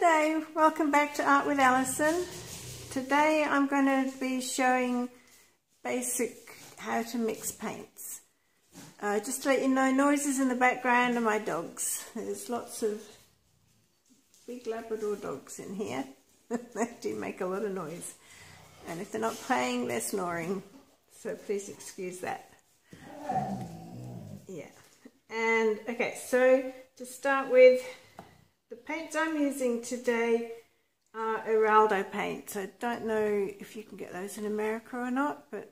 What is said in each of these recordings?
G'day, welcome back to Art with Alison. Today I'm going to be showing basic how to mix paints. Just to let you know, noises in the background are my dogs. There's lots of big Labrador dogs in here. They do make a lot of noise. And if they're not playing, they're snoring. So please excuse that. Yeah. And okay, so to start with, the paints I'm using today are Araldo paints. I don't know if you can get those in America or not, but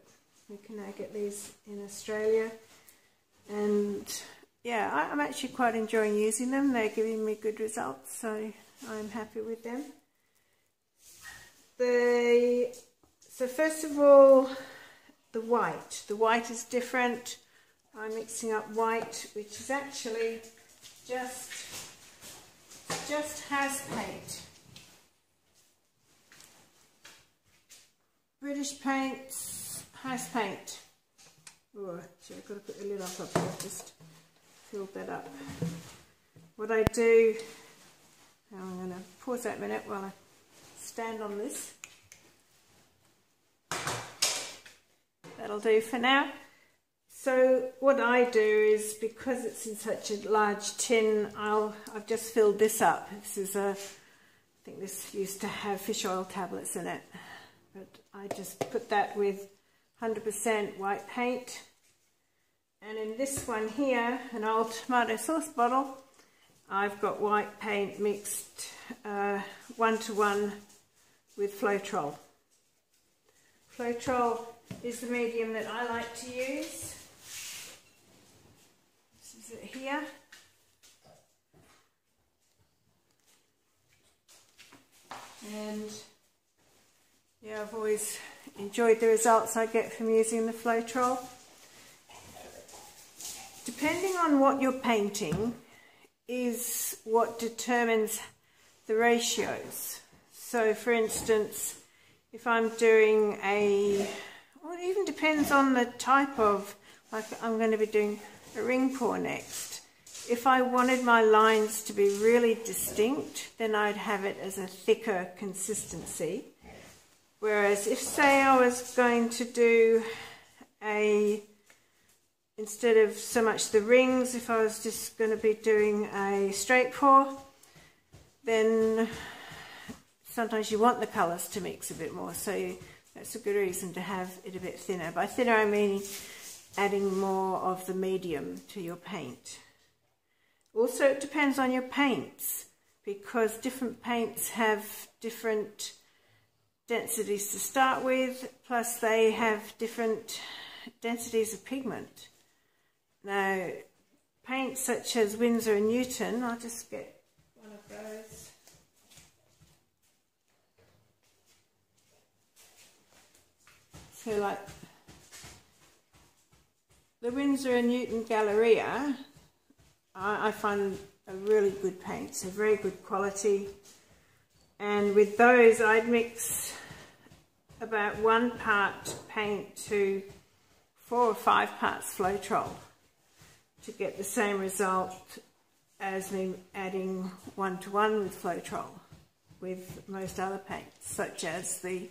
we can now get these in Australia. And yeah, I'm actually quite enjoying using them. They're giving me good results, so I'm happy with them. So first of all, the white. The white is different. I'm mixing up white, which is actually just house paint. British paints, house paint. Oh, gee, I've got to put the lid up. I've just filled that up. What I do, I'm going to pause that a minute while I stand on this. That'll do for now. So what I do is, because it's in such a large tin, I've just filled this up. This is a, I think this used to have fish oil tablets in it, but I just put that with 100% white paint. And in this one here, an old tomato sauce bottle, I've got white paint mixed 1-to-1 with Floetrol. Floetrol is the medium that I like to use. Is it here? And yeah, I've always enjoyed the results I get from using the Floetrol. Depending on what you're painting is what determines the ratios. So for instance, if I'm doing a, well, it even depends on the type of, like I'm going to be doing a ring pour next. If I wanted my lines to be really distinct, then I'd have it as a thicker consistency. Whereas if, say, I was going to do a, instead of so much the rings, if I was just going to be doing a straight pour, then sometimes you want the colours to mix a bit more. So that's a good reason to have it a bit thinner. By thinner I mean adding more of the medium to your paint. Also, it depends on your paints, because different paints have different densities to start with, plus they have different densities of pigment. Now, paints such as Windsor and Newton, I'll just get one of those. So like the Windsor and Newton Galleria, I find a really good paint, so very good quality. And with those, I'd mix about 1 part paint to 4 or 5 parts Floetrol to get the same result as me adding 1-to-1 with Floetrol with most other paints, such as the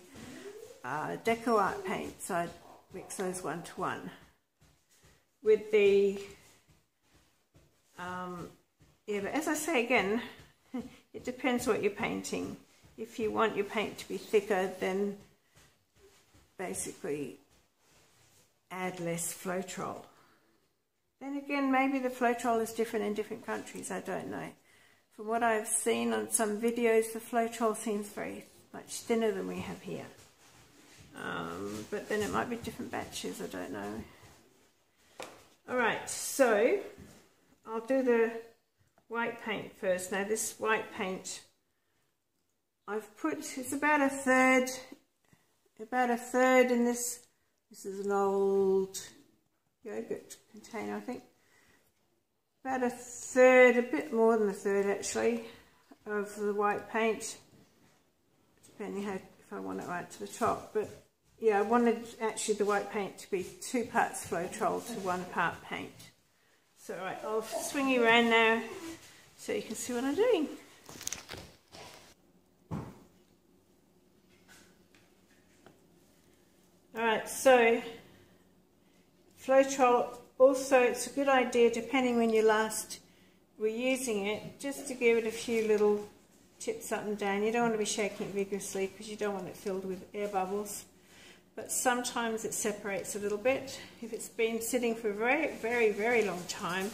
DecoArt paints. I'd mix those 1-to-1. With the, yeah, but as I say again, it depends what you're painting. If you want your paint to be thicker, then basically add less Floetrol. Then again, maybe the Floetrol is different in different countries, I don't know. From what I've seen on some videos, the Floetrol seems very much thinner than we have here. But then it might be different batches, I don't know. Alright, so I'll do the white paint first. Now this white paint I've put, it's about a third in this. This is an old yogurt container, I think. About a third, a bit more than a third actually, of the white paint, depending how, if I want it right to the top. But yeah, I wanted actually the white paint to be 2 parts Floetrol to 1 part paint. So right, I'll swing you around now so you can see what I'm doing. So Floetrol also, it's a good idea, depending when you last were using it, just to give it a few little tips up and down. You don't want to be shaking it vigorously because you don't want it filled with air bubbles. But sometimes it separates a little bit. If it's been sitting for a very, very, very long time,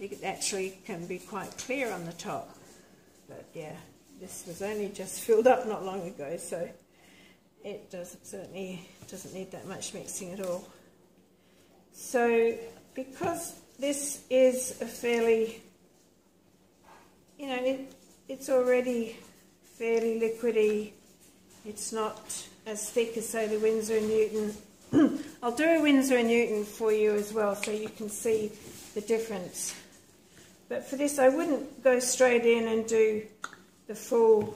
it actually can be quite clear on the top. But yeah, this was only just filled up not long ago, so it certainly doesn't need that much mixing at all. So because this is a fairly, you know, it's already fairly liquidy, it's not as thick as, say, the Windsor and Newton. I'll do a Windsor and Newton for you as well so you can see the difference. But for this, I wouldn't go straight in and do the full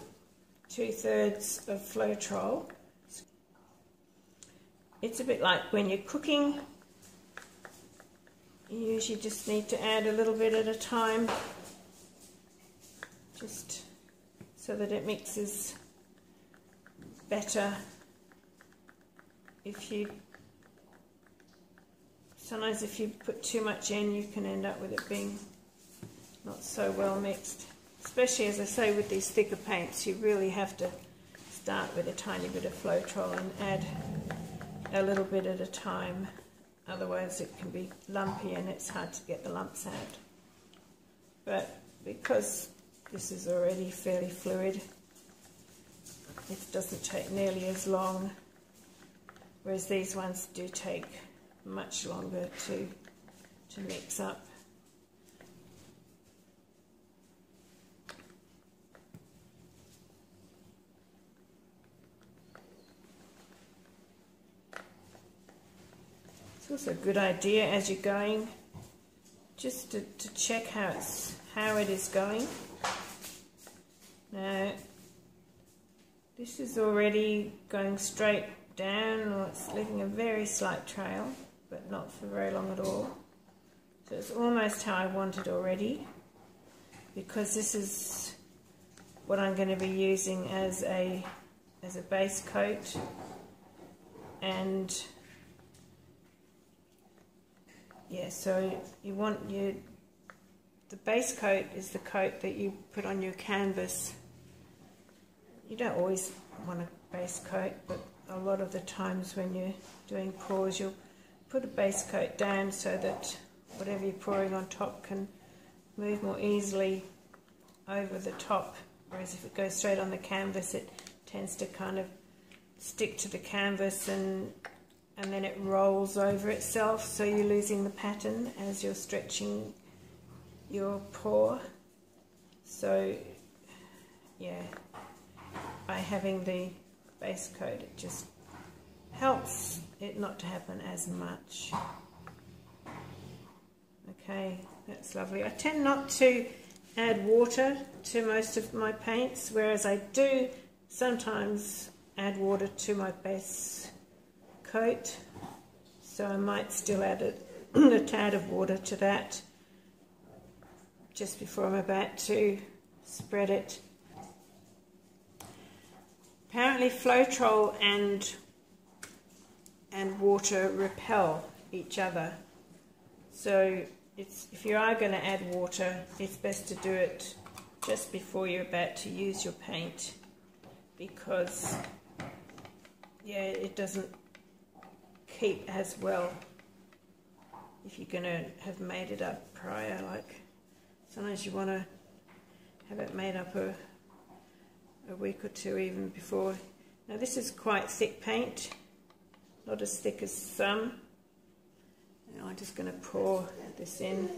2/3 of Floetrol. It's a bit like when you're cooking. You usually just need to add a little bit at a time, just so that it mixes better. Sometimes if you put too much in, you can end up with it being not so well mixed. Especially, as I say, with these thicker paints, you really have to start with a tiny bit of Floetrol and add a little bit at a time. Otherwise it can be lumpy and it's hard to get the lumps out. But because this is already fairly fluid, it doesn't take nearly as long, whereas these ones do take much longer to mix up. It's also a good idea as you're going just to check how it is going. Now, this is already going straight down, or it's leaving a very slight trail, but not for very long at all. So it's almost how I want it already, because this is what I'm going to be using as a base coat, and yeah, so you want the base coat is the coat that you put on your canvas. You don't always want a base coat, but a lot of the times when you're doing pours, you'll put a base coat down so that whatever you're pouring on top can move more easily over the top, whereas if it goes straight on the canvas, it tends to kind of stick to the canvas and then it rolls over itself, so you're losing the pattern as you're stretching your pour. So yeah, by having the base coat, it just helps it not to happen as much. Okay, that's lovely. I tend not to add water to most of my paints, whereas I do sometimes add water to my base coat. So I might still add a tad of water to that just before I'm about to spread it. Apparently Floetrol and water repel each other, so if you are going to add water, it's best to do it just before you're about to use your paint, because yeah, it doesn't keep as well if you're going to have made it up prior. Like sometimes you want to have it made up a week or two even before. Now this is quite thick paint, not as thick as some. Now I'm just going to pour this in.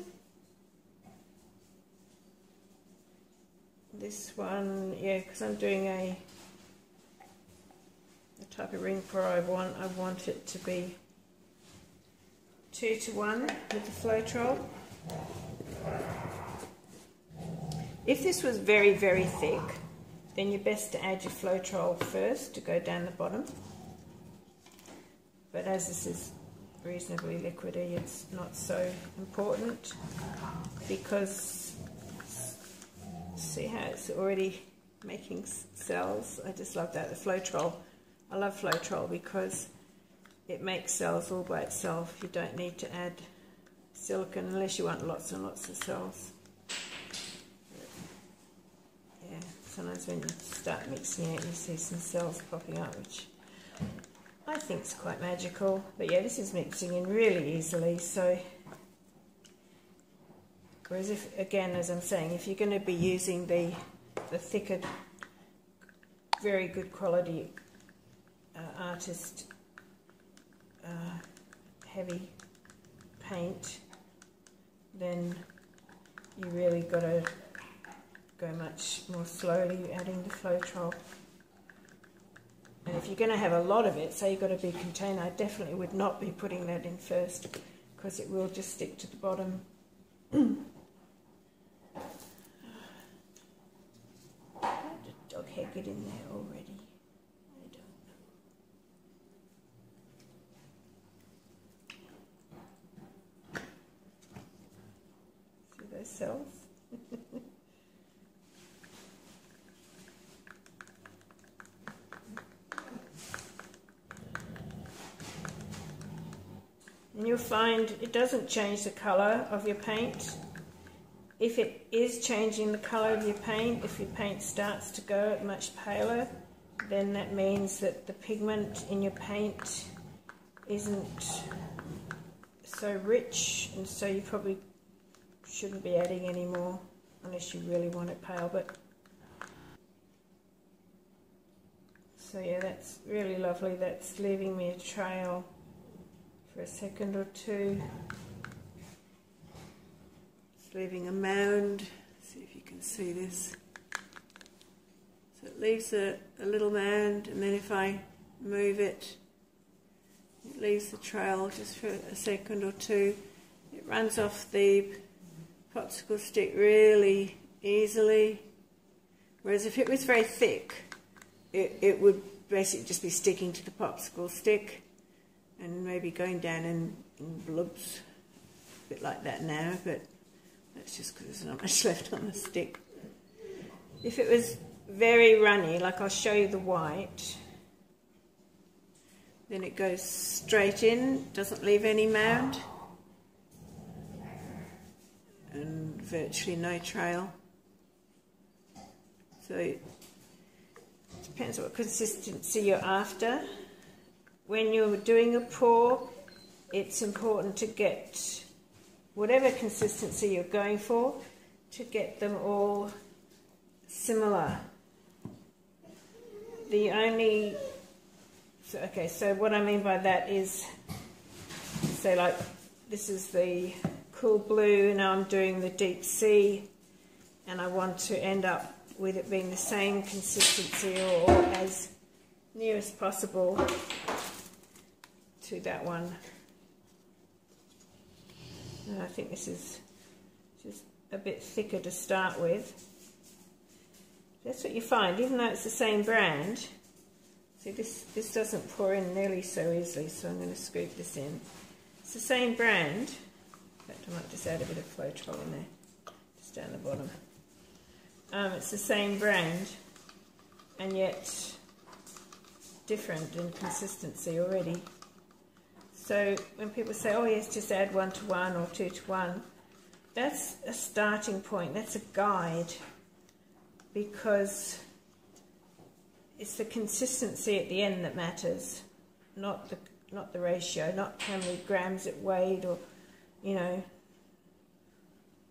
This one, yeah, because I'm doing the type of ring pour I want it to be 2:1 with the Floetrol. If this was very, very thick, then you're best to add your Floetrol first to go down the bottom. But as this is reasonably liquidy, it's not so important, because see how it's already making cells. I just love that, the Floetrol. I love Floetrol because it makes cells all by itself. You don't need to add silicone unless you want lots and lots of cells. Yeah, sometimes when you start mixing it, you see some cells popping up, which I think is quite magical. But yeah, this is mixing in really easily. So, whereas if, again, as I'm saying, if you're going to be using the thicker, very good quality artist heavy paint, then you really got to go much more slowly adding the Floetrol. And if you're going to have a lot of it, say you've got a big container, I definitely would not be putting that in first because it will just stick to the bottom. How did dog hair get in there already? I don't know. See those cells? And you'll find it doesn't change the colour of your paint. If it is changing the colour of your paint, if your paint starts to go much paler, then that means that the pigment in your paint isn't so rich, and so you probably shouldn't be adding any more unless you really want it pale. But so yeah, that's really lovely. That's leaving me a trail for a second or two. It's leaving a mound. See if you can see this. So it leaves a little mound, and then if I move it, it leaves the trail just for a second or two. It runs off the popsicle stick really easily, whereas if it was very thick, it would basically just be sticking to the popsicle stick and maybe going down in blobs, a bit like that now, but that's just because there's not much left on the stick. If it was very runny, like I'll show you the white, then it goes straight in, doesn't leave any mound, and virtually no trail. So it depends what consistency you're after. When you're doing a pour, it's important to get whatever consistency you're going for, to get them all similar. The only, so, okay, so what I mean by that is, say like, this is the cool blue, now I'm doing the deep sea, and I want to end up with it being the same consistency or as near as possible to that one. And I think this is just a bit thicker to start with. That's what you find, even though it's the same brand. See, this doesn't pour in nearly so easily, so I'm going to scoop this in. It's the same brand. In fact, I might just add a bit of Floetrol in there, just down the bottom. It's the same brand, and yet different in consistency already. So when people say, oh yes, just add 1 to 1 or 2 to 1, that's a starting point, that's a guide, because it's the consistency at the end that matters, not the ratio, not how many grams it weighed, or you know,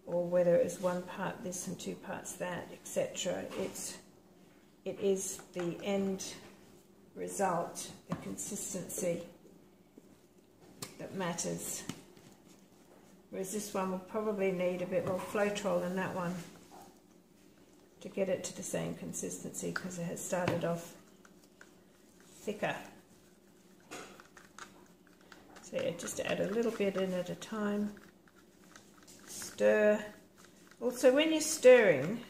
or whether it was 1 part this and 2 parts that, etc. It is the end result, the consistency, that matters. Whereas this one will probably need a bit more Floetrol than that one to get it to the same consistency, because it has started off thicker. So yeah, just add a little bit in at a time. Stir. Also, when you're stirring,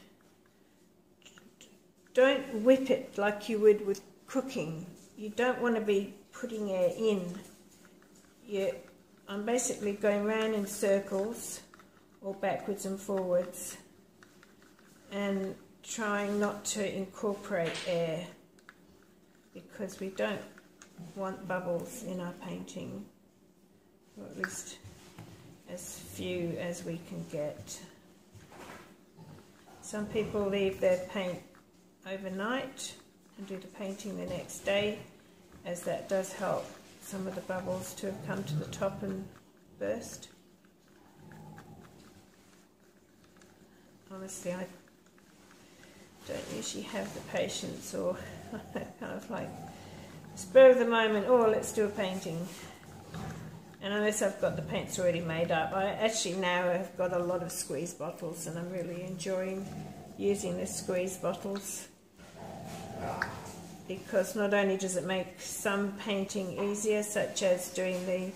don't whip it like you would with cooking. You don't want to be putting air in. I'm basically going round in circles or backwards and forwards and trying not to incorporate air, because we don't want bubbles in our painting, or at least as few as we can get. Some people leave their paint overnight and do the painting the next day, as that does help some of the bubbles to have come to the top and burst. Honestly, I don't usually have the patience or kind of like spur of the moment, oh, let's do a painting. And unless I've got the paints already made up, I actually now have got a lot of squeeze bottles, and I'm really enjoying using the squeeze bottles, because not only does it make some painting easier, such as doing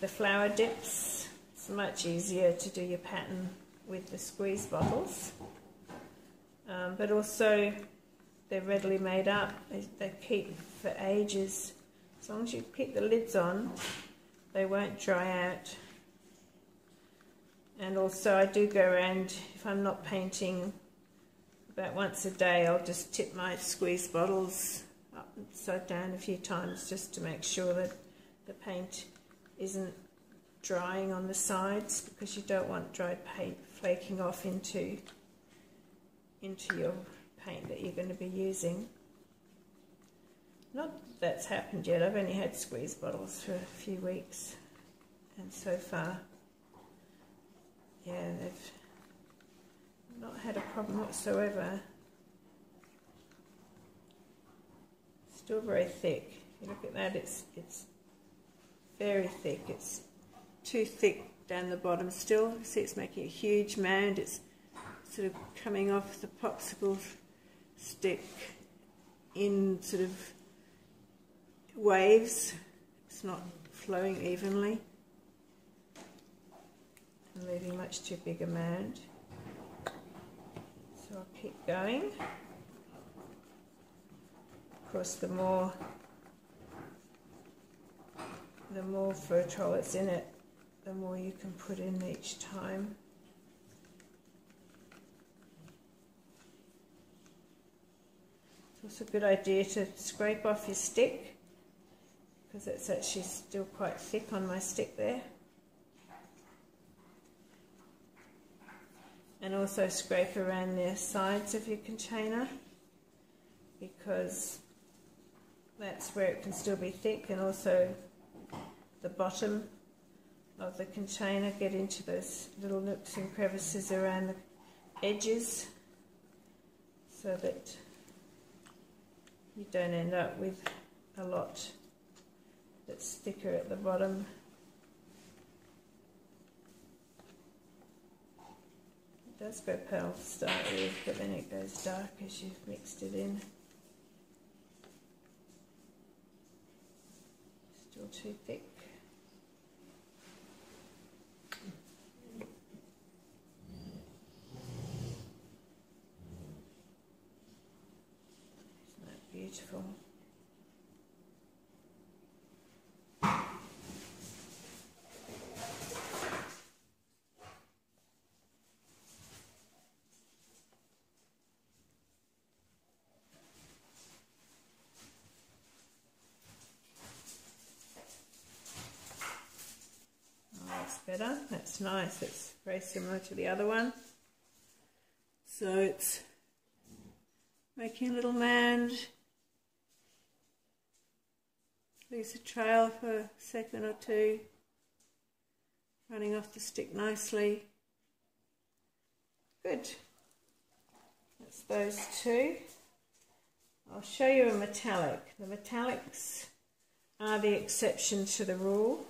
the flower dips, it's much easier to do your pattern with the squeeze bottles, but also they're readily made up. They keep for ages. As long as you keep the lids on, they won't dry out. And also I do go around, if I'm not painting, about once a day I'll just tip my squeeze bottles upside down a few times, just to make sure that the paint isn't drying on the sides, because you don't want dried paint flaking off into your paint that you're going to be using. Not that that's happened yet. I've only had squeeze bottles for a few weeks, and so far, yeah, they've not had a problem whatsoever. Still very thick. You look at that, it's very thick. It's too thick down the bottom still. See, it's making a huge mound. It's sort of coming off the popsicle stick in sort of waves. It's not flowing evenly and leaving much too big a mound. So I'll keep going. Of course, the more Floetrol it's in it, the more you can put in each time. It's also a good idea to scrape off your stick, because it's actually still quite thick on my stick there. And also scrape around the sides of your container, because that's where it can still be thick, and also the bottom of the container, get into those little nooks and crevices around the edges, so that you don't end up with a lot that's thicker at the bottom. It does go pale to start with, but then it goes dark as you've mixed it in. Still too thick. Beautiful. Oh, that's better. That's nice. It's very similar to the other one. So it's making a little mound. Leaves a trail for a second or two, running off the stick nicely. Good. That's those two. I'll show you a metallic. The metallics are the exception to the rule.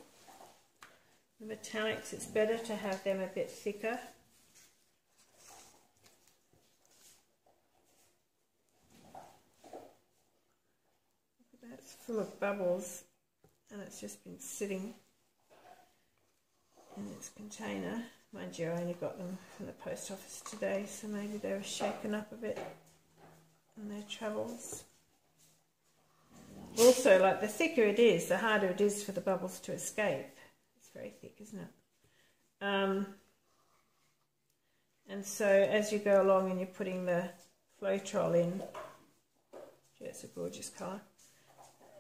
The metallics, it's better to have them a bit thicker. It's full of bubbles, and it's just been sitting in its container. Mind you, I only got them from the post office today, so maybe they were shaken up a bit in their travels. Also, like, the thicker it is, the harder it is for the bubbles to escape. It's very thick, isn't it? And so as you go along and you're putting the Floetrol in, gee, it's a gorgeous colour.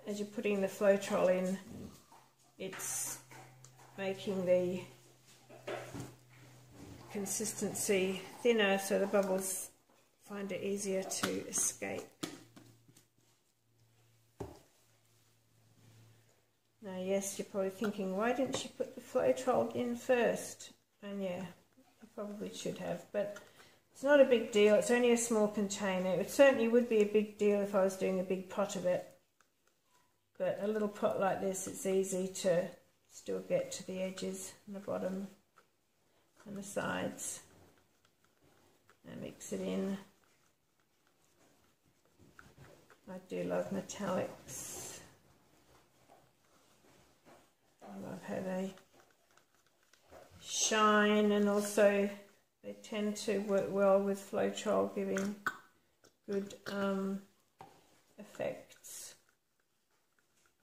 as you're putting the Floetrol in, it's making the consistency thinner so the bubbles find it easier to escape. Now yes, you're probably thinking, why didn't she put the Floetrol in first? And yeah, I probably should have, but it's not a big deal, it's only a small container. It certainly would be a big deal if I was doing a big pot of it, but a little pot like this, it's easy to still get to the edges and the bottom and the sides. And mix it in. I do love metallics. I love how they shine, and also they tend to work well with Floetrol, giving good effects.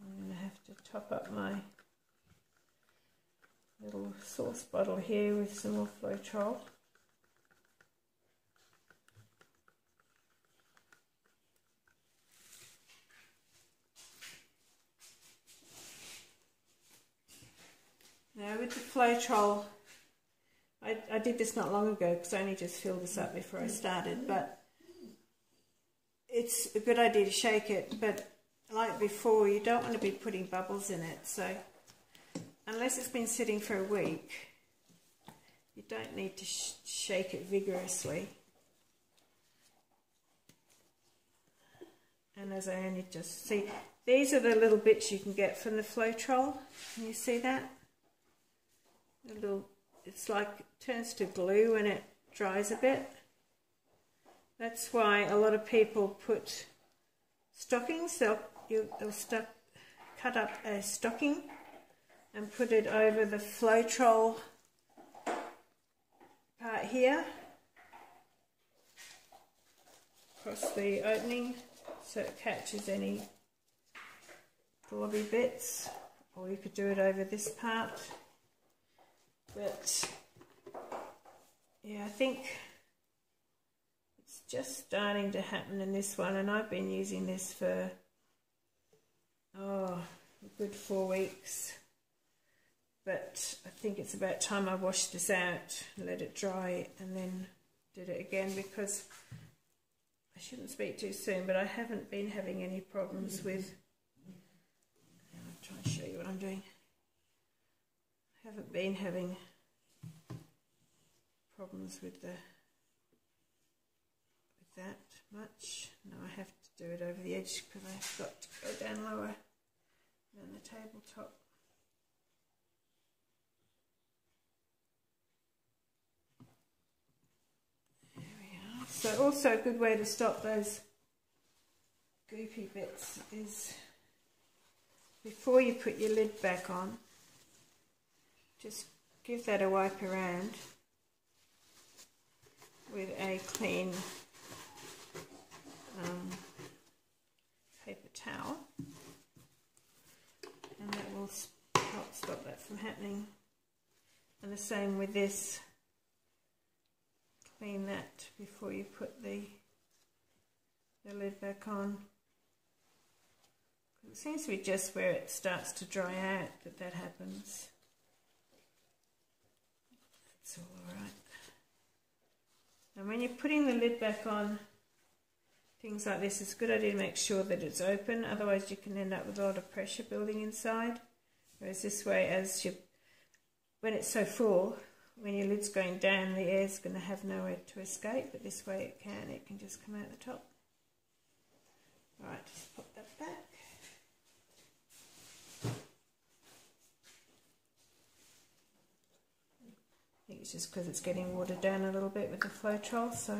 I'm going to have to top up my little sauce bottle here with some more Floetrol. Now with the Floetrol, I did this not long ago because I only just filled this up before I started, but it's a good idea to shake it, but like before, you don't want to be putting bubbles in it, so unless it's been sitting for a week, you don't need to shake it vigorously. And as I only just see, these are the little bits you can get from the Floetrol. Can you see that? A little, it's like it turns to glue when it dries a bit. That's why a lot of people put stockings. They'll cut up a stocking and put it over the Floetrol part here, across the opening, so it catches any blobby bits, or you could do it over this part. But yeah, I think it's just starting to happen in this one, and I've been using this for a good 4 weeks. But I think it's about time I washed this out, let it dry, and then did it again, because I shouldn't speak too soon, but I haven't been having any problems with... I'll try and show you what I'm doing. I haven't been having problems with that much. Now I have to do it over the edge because I've got to go down lower than the tabletop. So also a good way to stop those goopy bits is, before you put your lid back on, just give that a wipe around with a clean paper towel, and that will help stop that from happening. And the same with this. Clean that before you put the lid back on. It seems to be just where it starts to dry out that happens. That's all right. And when you're putting the lid back on things like this, it's a good idea to make sure that it's open, otherwise you can end up with a lot of pressure building inside. Whereas this way, when it's so full, when your lid's going down, the air's going to have nowhere to escape, but this way it can just come out the top. Alright, just pop that back. I think it's just because it's getting watered down a little bit with the Floetrol, so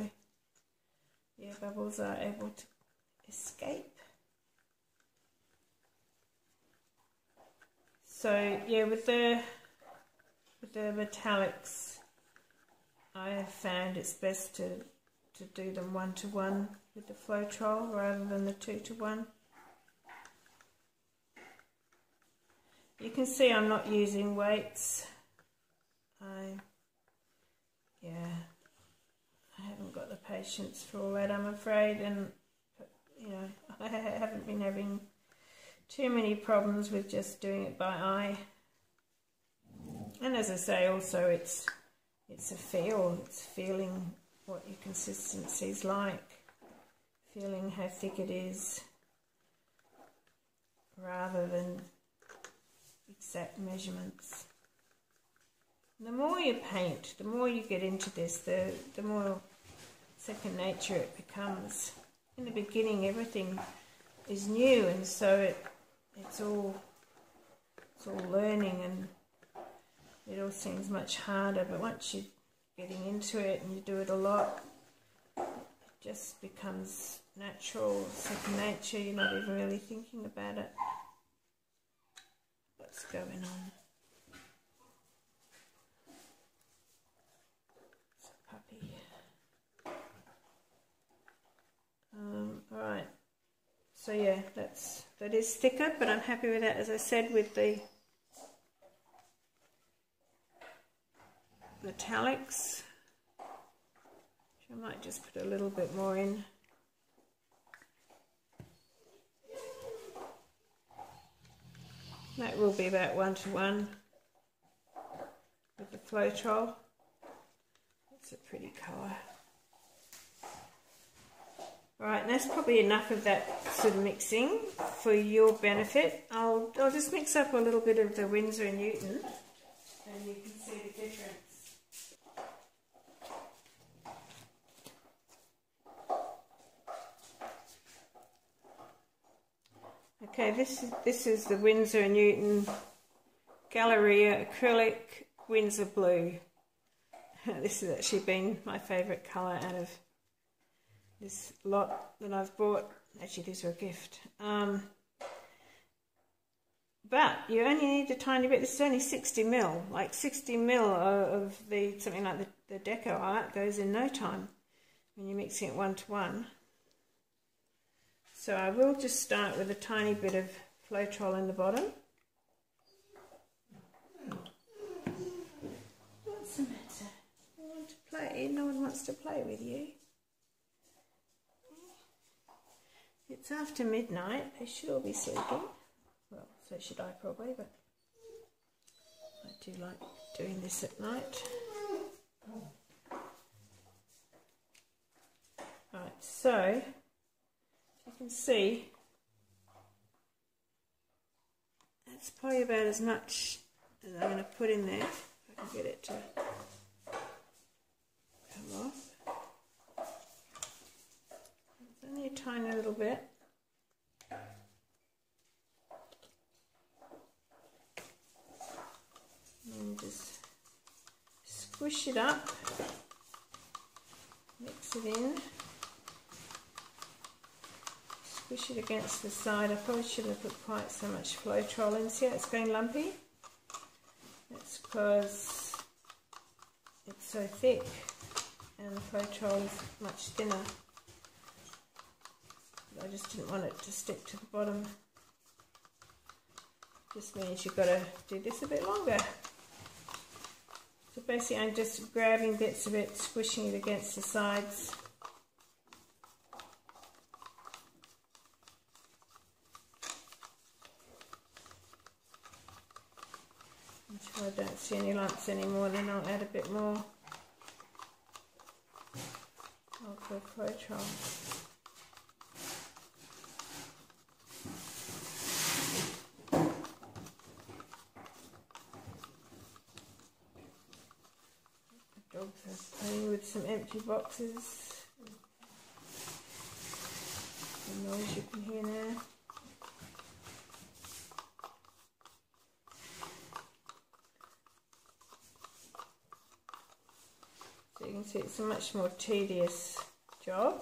yeah, bubbles are able to escape. So yeah, with the metallics, I have found it's best to do them 1-to-1 with the Floetrol rather than the 2-to-1. You can see I'm not using weights. I haven't got the patience for all that, I'm afraid, and you know, I haven't been having too many problems with just doing it by eye. And as I say, also it's a feel, it's feeling what your consistency is like, feeling how thick it is, rather than exact measurements. The more you paint, the more you get into this, the more second nature it becomes. In the beginning, everything is new, and so it's all learning, and it all seems much harder. But once you're getting into it and you do it a lot, it just becomes natural, second nature. You're not even really thinking about it. What's going on? Alright, so yeah, that is thicker, but I'm happy with that. As I said, with the metallics, I might just put a little bit more in. That will be about 1-to-1 with the Floetrol. That's a pretty colour. Alright, that's probably enough of that sort of mixing for your benefit. I'll just mix up a little bit of the Windsor and Newton, and you can see the difference. Okay, this is the Windsor and Newton Galleria Acrylic Windsor Blue. This has actually been my favourite colour out of this lot that I've bought. Actually, these were a gift. But you only need a tiny bit. This is only 60 ml. Like 60 ml of the something like the DecoArt goes in no time when you're mixing it 1-to-1. So I will just start with a tiny bit of Floetrol in the bottom. What's the matter? You want to play? No one wants to play with you. It's after midnight, they should all be sleeping. Well, so should I probably, but I do like doing this at night. Right, so you can see that's probably about as much as I'm going to put in there, if I can get it to come off. Only a tiny little bit. And just squish it up, mix it in, squish it against the side. I probably shouldn't have put quite so much Floetrol in. See how it's going lumpy? That's because it's so thick and the Floetrol is much thinner. I just didn't want it to stick to the bottom. Just means you've got to do this a bit longer. So basically I'm just grabbing bits of it, squishing it against the sides. Until I don't see any lumps anymore, then I'll add a bit more of the Floetrol. Some empty boxes, the noise you can hear now. So you can see it's a much more tedious job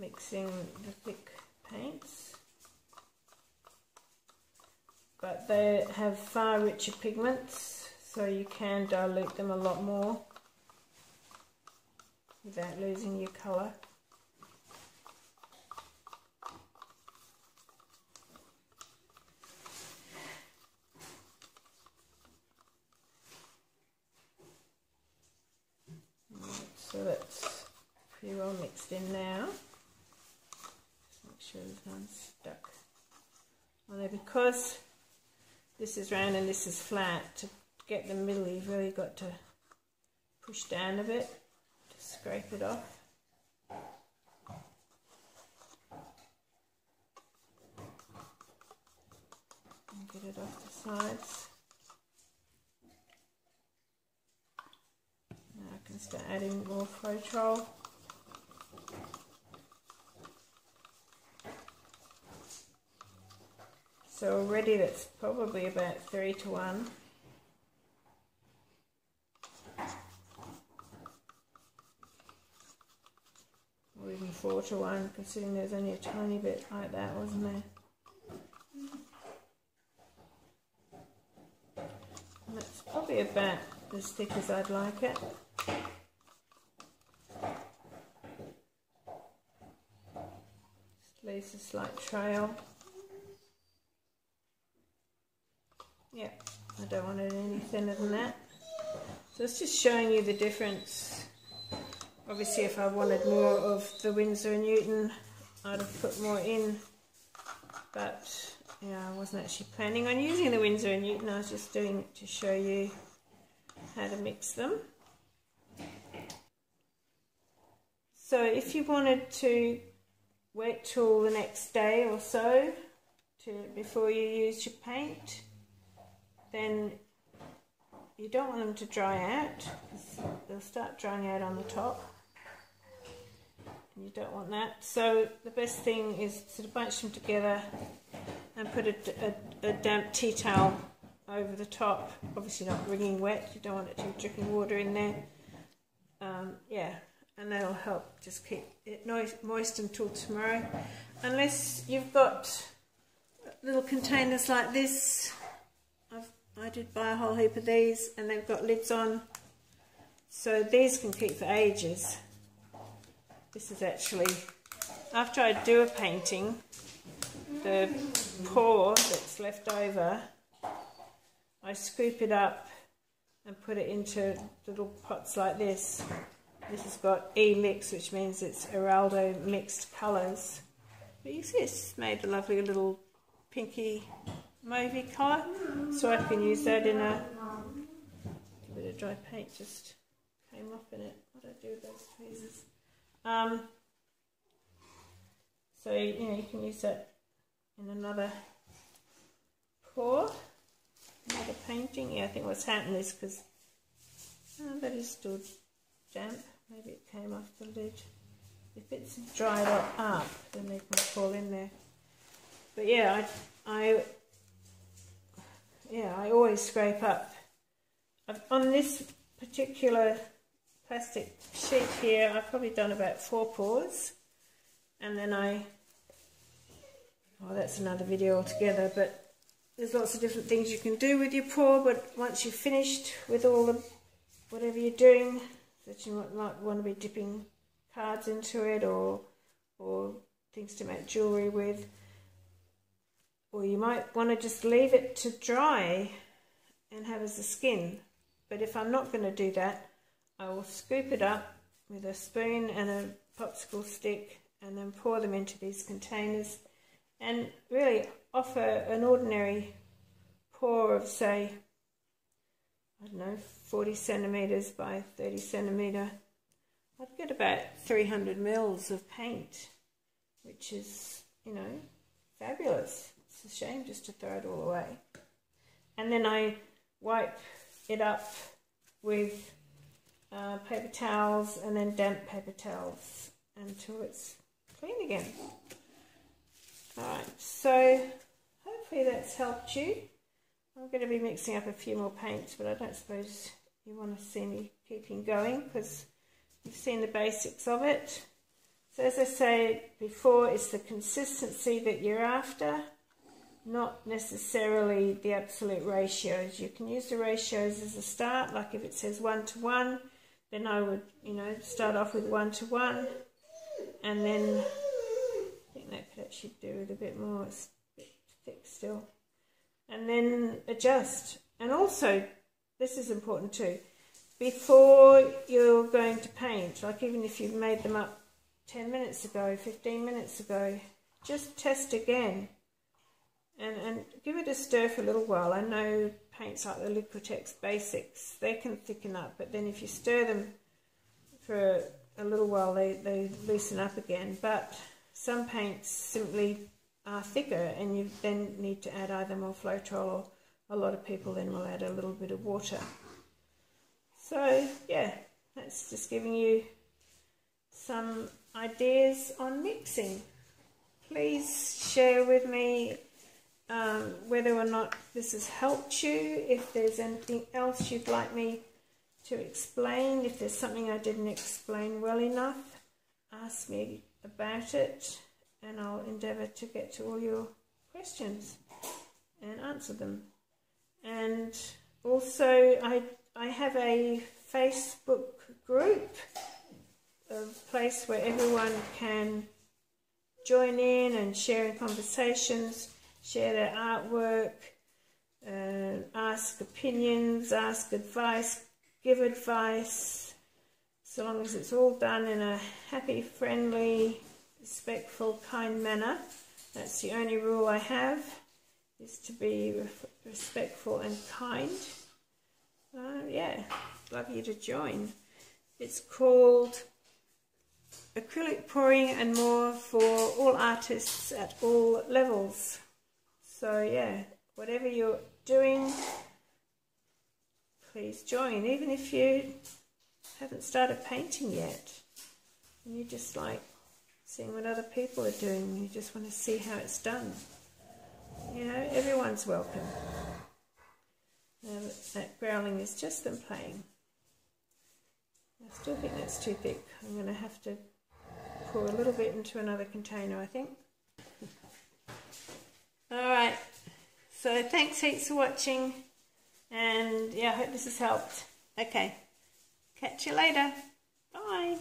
mixing the thick paints, but they have far richer pigments. So you can dilute them a lot more without losing your colour. So that's pretty well mixed in now. Just make sure it's not stuck. Although because this is round and this is flat, to get the middle you've really got to push down a bit to scrape it off. And get it off the sides. Now I can start adding more Floetrol. So already that's probably about 3 to 1. Or even 4 to 1, considering there's only a tiny bit like that, wasn't there? And that's probably about as thick as I'd like it. Just leaves a slight trail. Yep, I don't want it any thinner than that. So it's just showing you the difference. Obviously if I wanted more of the Windsor and Newton, I'd have put more in. But you know, I wasn't actually planning on using the Windsor and Newton, I was just doing it to show you how to mix them. So if you wanted to wait till the next day or so before you use your paint, then you don't want them to dry out, because they'll start drying out on the top. And you don't want that. So the best thing is to bunch them together and put a damp tea towel over the top. Obviously not wringing wet, you don't want it to be dripping water in there. Yeah, and that'll help just keep it moist until tomorrow. Unless you've got little containers like this. I did buy a whole heap of these and they've got lids on, so these can keep for ages. This is actually, after I do a painting, the pour that's left over, I scoop it up and put it into little pots like this. This has got E-mix, which means it's Araldo mixed colours. But you see it's made a lovely little pinky mauvey colour, so I can use that in a bit of dry paint. Just came off in it. What do I do with those pieces? So you know, you can use that in another pour, another painting. Yeah, I think what's happened is because that is still damp. Maybe it came off the lid. If it's dried up, then they can fall in there. But yeah, I always scrape up. On this particular plastic sheet here, I've probably done about 4 pours, and then oh, that's another video altogether, but there's lots of different things you can do with your pour, but once you've finished with all the, whatever you're doing, that you might want to be dipping cards into it, or things to make jewellery with, or you might want to just leave it to dry and have as a skin. But if I'm not going to do that, I will scoop it up with a spoon and a popsicle stick and then pour them into these containers, and really offer an ordinary pour of, say, I don't know, 40 centimetres by 30 centimetre. I'd get about 300 mils of paint, which is, you know, fabulous. It's a shame just to throw it all away. And then I wipe it up with paper towels and then damp paper towels until it's clean again. Alright, so hopefully that's helped you. I'm going to be mixing up a few more paints, but I don't suppose you want to see me keeping going, because you've seen the basics of it. So as I said before, it's the consistency that you're after, not necessarily the absolute ratios. You can use the ratios as a start, like if it says 1 to 1, then I would, you know, start off with 1 to 1, and then I think that could actually do with a bit more, it's a bit thick still, and then adjust. And also, this is important too, before you're going to paint, like even if you've made them up 10 minutes ago, 15 minutes ago, just test again and give it a stir for a little while. I know paints like the Liquitex Basics, they can thicken up, but then if you stir them for a little while they loosen up again. But some paints simply are thicker and you then need to add either more Floetrol, or a lot of people then will add a little bit of water. So yeah, that's just giving you some ideas on mixing. Please share with me whether or not this has helped you, if there's anything else you'd like me to explain, if there's something I didn't explain well enough, ask me about it and I'll endeavour to get to all your questions and answer them. And also I have a Facebook group, a place where everyone can join in and share in conversations, share their artwork, ask opinions, ask advice, give advice, so long as it's all done in a happy, friendly, respectful, kind manner. That's the only rule I have, is to be respectful and kind. Yeah, I'd love you to join. It's called Acrylic Pouring and More for All Artists at All Levels. So yeah, whatever you're doing, please join. Even if you haven't started painting yet and you just like seeing what other people are doing and you just want to see how it's done, you know, everyone's welcome. Now that growling is just them playing. I still think that's too thick. I'm going to have to pour a little bit into another container, I think. Alright, so thanks heaps for watching, and yeah, I hope this has helped. Okay, catch you later. Bye.